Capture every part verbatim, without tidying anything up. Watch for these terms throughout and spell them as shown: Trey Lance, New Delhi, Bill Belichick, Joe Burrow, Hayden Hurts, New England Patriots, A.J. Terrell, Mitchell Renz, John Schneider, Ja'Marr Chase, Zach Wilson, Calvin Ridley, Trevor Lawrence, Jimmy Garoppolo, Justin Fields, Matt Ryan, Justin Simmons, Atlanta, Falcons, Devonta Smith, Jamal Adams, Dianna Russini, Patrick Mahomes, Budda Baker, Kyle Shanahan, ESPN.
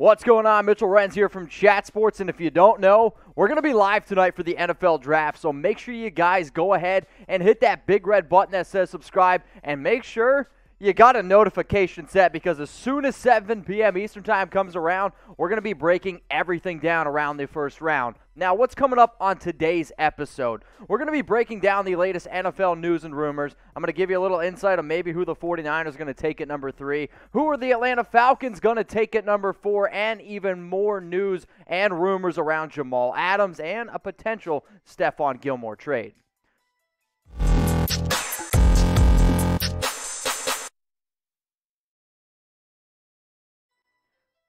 What's going on? Mitchell Renz here from Chat Sports, and if you don't know, we're going to be live tonight for the N F L Draft, so make sure you guys go ahead and hit that big red button that says subscribe, and make sure you got a notification set, because as soon as seven p.m. Eastern Time comes around, we're going to be breaking everything down around the first round. Now, what's coming up on today's episode? We're going to be breaking down the latest N F L news and rumors. I'm going to give you a little insight on maybe who the forty-niners are going to take at number three, who are the Atlanta Falcons going to take at number four, and even more news and rumors around Jamal Adams and a potential Stephon Gilmore trade.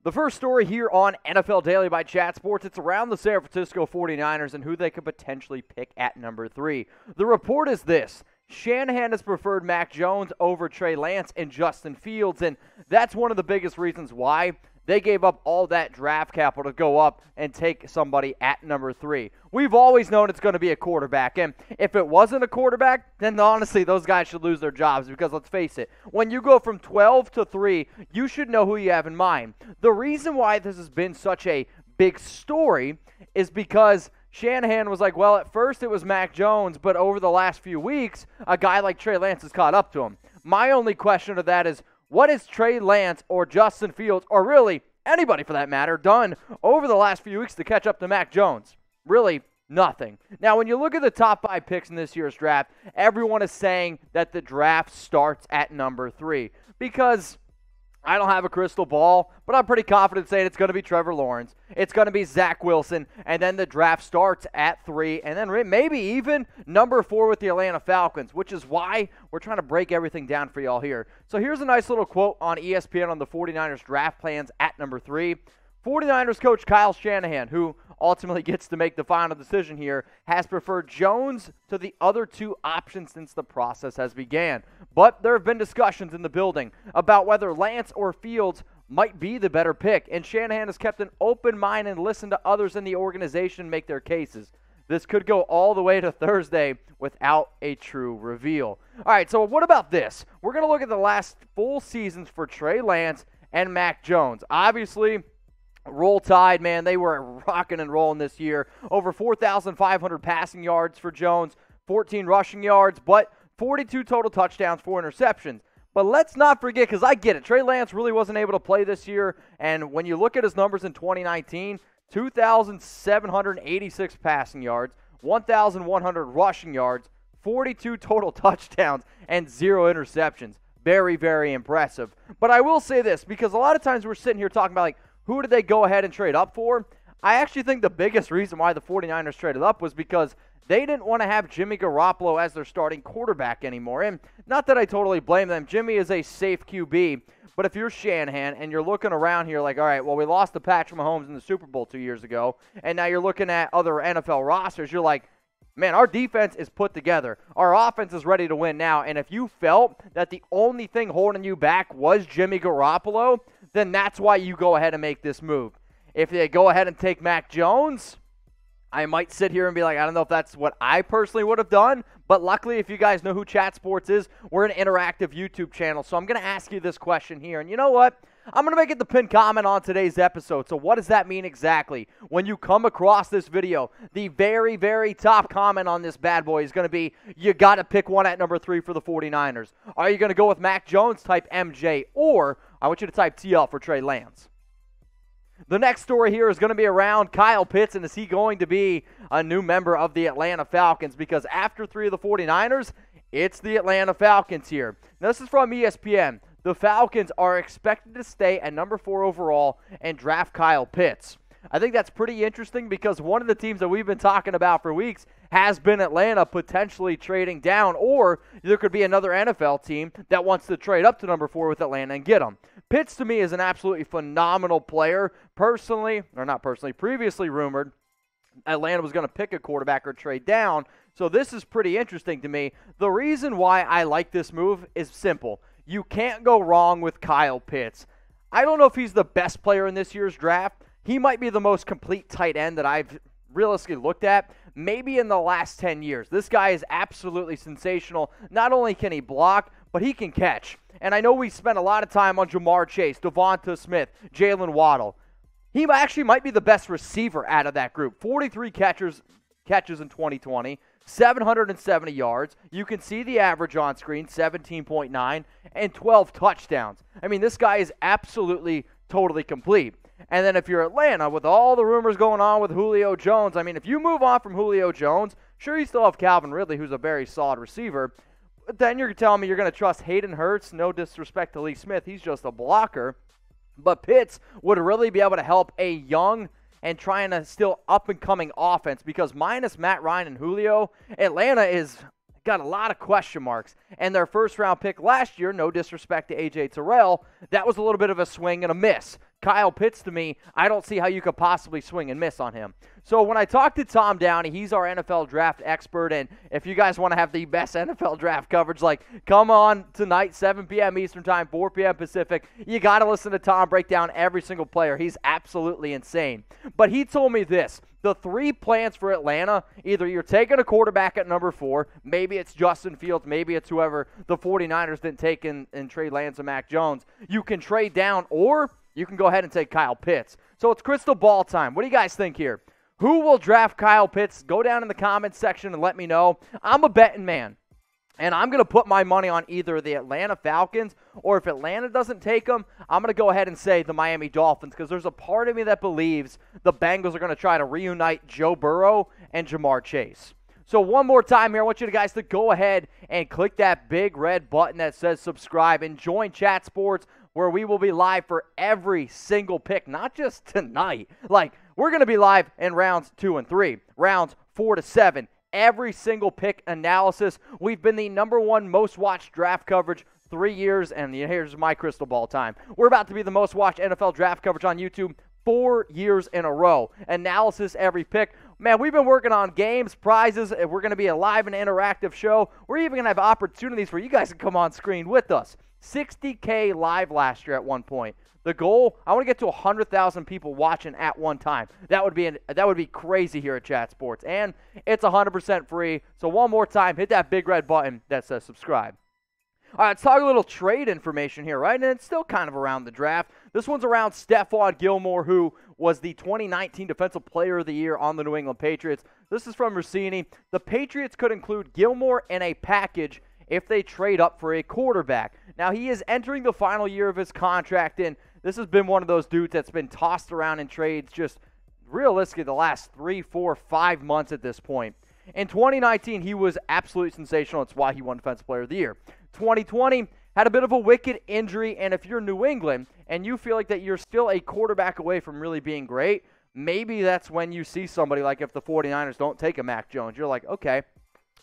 The first story here on N F L Daily by Chat Sports, it's around the San Francisco forty-niners and who they could potentially pick at number three. The report is this: Shanahan has preferred Mac Jones over Trey Lance and Justin Fields, and that's one of the biggest reasons why they gave up all that draft capital to go up and take somebody at number three. We've always known it's going to be a quarterback, and if it wasn't a quarterback, then honestly, those guys should lose their jobs, because let's face it, when you go from twelve to three, you should know who you have in mind. The reason why this has been such a big story is because Shanahan was like, well, at first it was Mac Jones, but over the last few weeks, a guy like Trey Lance has caught up to him. My only question to that is, what is Trey Lance or Justin Fields, or really anybody for that matter, done over the last few weeks to catch up to Mac Jones? Really nothing. Now, when you look at the top five picks in this year's draft, everyone is saying that the draft starts at number three, because I don't have a crystal ball, but I'm pretty confident saying it's going to be Trevor Lawrence, it's going to be Zach Wilson, and then the draft starts at three, and then maybe even number four with the Atlanta Falcons, which is why we're trying to break everything down for y'all here. So here's a nice little quote on E S P N on the forty-niners draft plans at number three. forty-niners coach Kyle Shanahan, who ultimately gets to make the final decision here, has preferred Jones to the other two options since the process has began. But there have been discussions in the building about whether Lance or Fields might be the better pick, and Shanahan has kept an open mind and listened to others in the organization make their cases. This could go all the way to Thursday without a true reveal. All right, so what about this? We're going to look at the last full seasons for Trey Lance and Mac Jones. Obviously, Roll Tide, man, they were rocking and rolling this year. Over four thousand five hundred passing yards for Jones, fourteen rushing yards, but forty-two total touchdowns, four interceptions. But let's not forget, because I get it, Trey Lance really wasn't able to play this year, and when you look at his numbers in twenty nineteen, two thousand seven hundred eighty-six passing yards, one thousand one hundred rushing yards, forty-two total touchdowns, and zero interceptions. Very, very impressive. But I will say this, because a lot of times we're sitting here talking about, like, who did they go ahead and trade up for? I actually think the biggest reason why the forty-niners traded up was because they didn't want to have Jimmy Garoppolo as their starting quarterback anymore. And not that I totally blame them. Jimmy is a safe Q B. But if you're Shanahan and you're looking around here like, all right, well, we lost to Patrick Mahomes in the Super Bowl two years ago, and now you're looking at other N F L rosters, you're like, man, our defense is put together. Our offense is ready to win now. And if you felt that the only thing holding you back was Jimmy Garoppolo, then that's why you go ahead and make this move. If they go ahead and take Mac Jones, I might sit here and be like, I don't know if that's what I personally would have done, but luckily, if you guys know who Chat Sports is, we're an interactive YouTube channel, so I'm going to ask you this question here. And you know what? I'm going to make it the pinned comment on today's episode. So what does that mean exactly? When you come across this video, the very, very top comment on this bad boy is going to be, you got to pick one at number three for the forty-niners. Are you going to go with Mac Jones, type M J, or I want you to type T L for Trey Lance? The next story here is going to be around Kyle Pitts, and is he going to be a new member of the Atlanta Falcons? Because after three of the forty-niners, it's the Atlanta Falcons here. Now, this is from E S P N. The Falcons are expected to stay at number four overall and draft Kyle Pitts. I think that's pretty interesting, because one of the teams that we've been talking about for weeks has been Atlanta potentially trading down, or there could be another N F L team that wants to trade up to number four with Atlanta and get them. Pitts, to me, is an absolutely phenomenal player. Personally, or not personally, previously rumored Atlanta was going to pick a quarterback or trade down, so this is pretty interesting to me. The reason why I like this move is simple. You can't go wrong with Kyle Pitts. I don't know if he's the best player in this year's draft. He might be the most complete tight end that I've realistically looked at, maybe in the last ten years. This guy is absolutely sensational. Not only can he block, but he can catch. And I know we spent a lot of time on Ja'Marr Chase, Devonta Smith, Jaylen Waddle. He actually might be the best receiver out of that group. forty-three catches, catches in twenty twenty, seven hundred seventy yards. You can see the average on screen, seventeen point nine, and twelve touchdowns. I mean, this guy is absolutely, totally complete. And then if you're Atlanta, with all the rumors going on with Julio Jones, I mean, if you move on from Julio Jones, sure, you still have Calvin Ridley, who's a very solid receiver. But then you're telling me you're going to trust Hayden Hurts. No disrespect to Lee Smith. He's just a blocker. But Pitts would really be able to help a young and trying to still up-and-coming offense, because minus Matt Ryan and Julio, Atlanta is got a lot of question marks. And their first-round pick last year, no disrespect to A J. Terrell, that was a little bit of a swing and a miss. Kyle Pitts, to me, I don't see how you could possibly swing and miss on him. So when I talked to Tom Downey, he's our N F L draft expert, and if you guys want to have the best N F L draft coverage, like, come on tonight, seven p.m. Eastern Time, four p.m. Pacific. You got to listen to Tom break down every single player. He's absolutely insane. But he told me this. The three plans for Atlanta, either you're taking a quarterback at number four, maybe it's Justin Fields, maybe it's whoever the 49ers didn't take in, in Trey Lance and Mac Jones. You can trade down, or you can go ahead and take Kyle Pitts. So it's crystal ball time. What do you guys think here? Who will draft Kyle Pitts? Go down in the comments section and let me know. I'm a betting man, and I'm going to put my money on either the Atlanta Falcons, or if Atlanta doesn't take them, I'm going to go ahead and say the Miami Dolphins, because there's a part of me that believes the Bengals are going to try to reunite Joe Burrow and Ja'Marr Chase. So one more time here, I want you guys to go ahead and click that big red button that says subscribe and join Chat Sports, where we will be live for every single pick, not just tonight. Like, we're going to be live in rounds two and three, rounds four to seven, every single pick analysis. We've been the number one most watched draft coverage three years, and here's my crystal ball time. We're about to be the most watched N F L draft coverage on YouTube four years in a row. Analysis every pick. Man, we've been working on games, prizes, and we're going to be a live and interactive show. We're even going to have opportunities where you guys can come on screen with us. sixty K live last year at one point. The goal, I want to get to one hundred thousand people watching at one time. That would be an, that would be crazy here at Chat Sports. And it's one hundred percent free. So one more time, hit that big red button that says subscribe. All right, let's talk a little trade information here, right? And it's still kind of around the draft. This one's around Stephon Gilmore, who was the twenty nineteen Defensive Player of the Year on the New England Patriots. This is from Rossini. The Patriots could include Gilmore in a package if they trade up for a quarterback. Now, he is entering the final year of his contract, and this has been one of those dudes that's been tossed around in trades just realistically the last three, four, five months at this point. In twenty nineteen, he was absolutely sensational. It's why he won Defensive Player of the Year. twenty twenty, had a bit of a wicked injury, and if you're New England and you feel like that you're still a quarterback away from really being great, maybe that's when you see somebody like, if the 49ers don't take a Mac Jones, you're like, okay,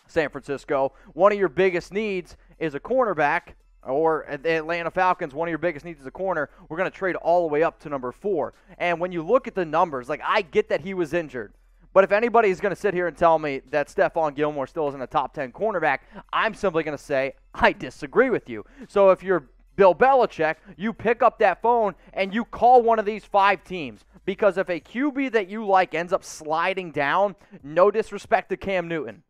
San Francisco, one of your biggest needs is a cornerback, or the Atlanta Falcons, one of your biggest needs is a corner. We're going to trade all the way up to number four. And when you look at the numbers, like, I get that he was injured, but if anybody is going to sit here and tell me that Stephon Gilmore still isn't a top ten cornerback, I'm simply going to say I disagree with you. So if you're Bill Belichick, you pick up that phone and you call one of these five teams, because if a Q B that you like ends up sliding down, no disrespect to Cam Newton,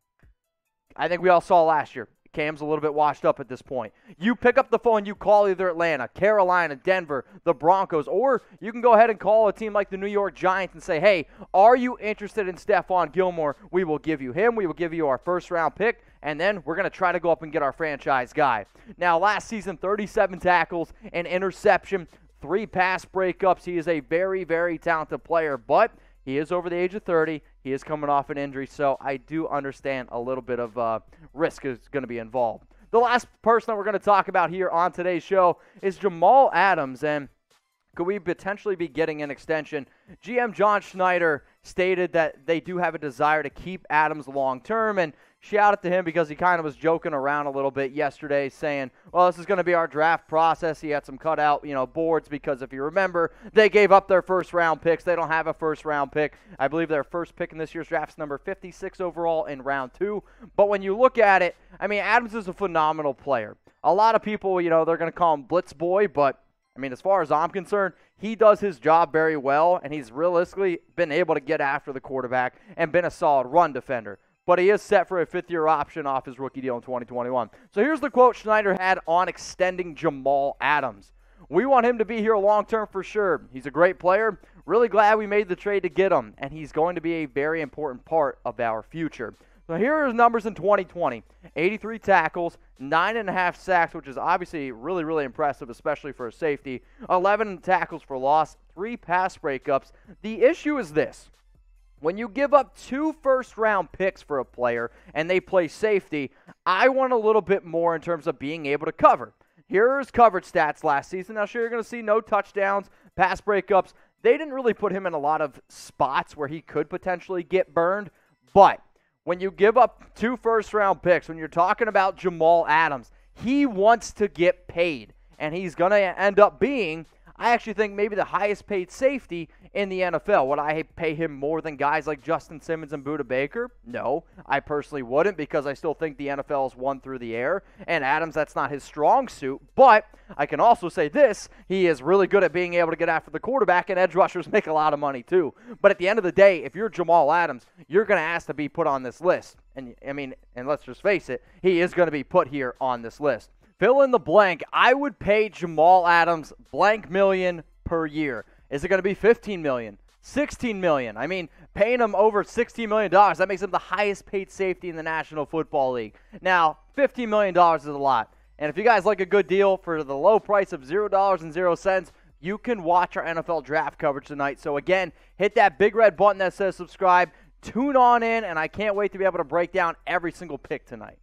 I think we all saw last year, Cam's a little bit washed up at this point. You pick up the phone, you call either Atlanta, Carolina, Denver, the Broncos, or you can go ahead and call a team like the New York Giants and say, hey, are you interested in Stephon Gilmore? We will give you him. We will give you our first-round pick, and then we're going to try to go up and get our franchise guy. Now, last season, thirty-seven tackles, an interception, three pass breakups. He is a very, very talented player, but he is over the age of thirty. He is coming off an injury, so I do understand a little bit of uh, risk is going to be involved. The last person that we're going to talk about here on today's show is Jamal Adams, and could we potentially be getting an extension? G M John Schneider stated that they do have a desire to keep Adams long-term, and shout out to him because he kind of was joking around a little bit yesterday saying, well, this is going to be our draft process. He had some cutout, you know, boards because if you remember, they gave up their first-round picks. They don't have a first-round pick. I believe their first pick in this year's draft is number fifty-six overall in round two. But when you look at it, I mean, Adams is a phenomenal player. A lot of people, you know, they're going to call him Blitz Boy, but I mean, as far as I'm concerned, he does his job very well, and he's realistically been able to get after the quarterback and been a solid run defender. But he is set for a fifth-year option off his rookie deal in twenty twenty-one. So here's the quote Schneider had on extending Jamal Adams. We want him to be here long-term for sure. He's a great player. Really glad we made the trade to get him, and he's going to be a very important part of our future. So here are his numbers in twenty twenty. eighty-three tackles, nine point five sacks, which is obviously really, really impressive, especially for a safety. eleven tackles for loss, three pass breakups. The issue is this. When you give up two first-round picks for a player and they play safety, I want a little bit more in terms of being able to cover. Here are his coverage stats last season. Now, sure, you're going to see no touchdowns, pass breakups. They didn't really put him in a lot of spots where he could potentially get burned. But when you give up two first-round picks, when you're talking about Jamal Adams, he wants to get paid, and he's going to end up being – I actually think maybe the highest paid safety in the N F L. Would I pay him more than guys like Justin Simmons and Budda Baker? No, I personally wouldn't, because I still think the N F L is won through the air. And Adams, that's not his strong suit. But I can also say this, he is really good at being able to get after the quarterback, and edge rushers make a lot of money too. But at the end of the day, if you're Jamal Adams, you're going to ask to be put on this list. And I mean, and let's just face it, he is going to be put here on this list. Fill in the blank. I would pay Jamal Adams blank million per year. Is it going to be fifteen million dollars? sixteen million dollars? I mean, paying him over sixteen million dollars, that makes him the highest paid safety in the National Football League. Now, fifteen million dollars is a lot. And if you guys like a good deal for the low price of zero dollars and zero cents, you can watch our N F L draft coverage tonight. So again, hit that big red button that says subscribe. Tune on in, and I can't wait to be able to break down every single pick tonight.